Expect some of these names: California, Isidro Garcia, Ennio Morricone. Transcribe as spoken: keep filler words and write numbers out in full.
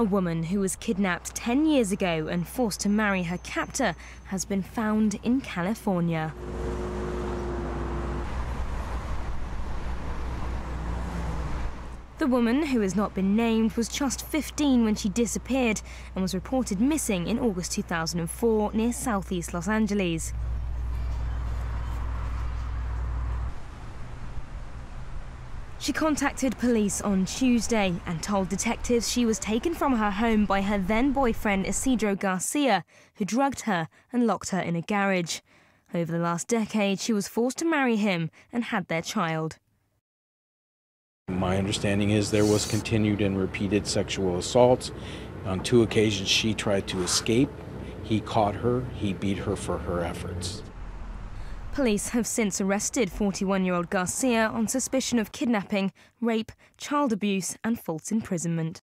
A woman who was kidnapped ten years ago and forced to marry her captor has been found in California. The woman, who has not been named, was just fifteen when she disappeared and was reported missing in August two thousand four near southeast Los Angeles. She contacted police on Tuesday and told detectives she was taken from her home by her then-boyfriend Isidro Garcia, who drugged her and locked her in a garage. Over the last decade, she was forced to marry him and had their child. My understanding is there was continued and repeated sexual assaults. On two occasions, she tried to escape. He caught her. He beat her for her efforts. Police have since arrested forty-one-year-old Garcia on suspicion of kidnapping, rape, child abuse and false imprisonment.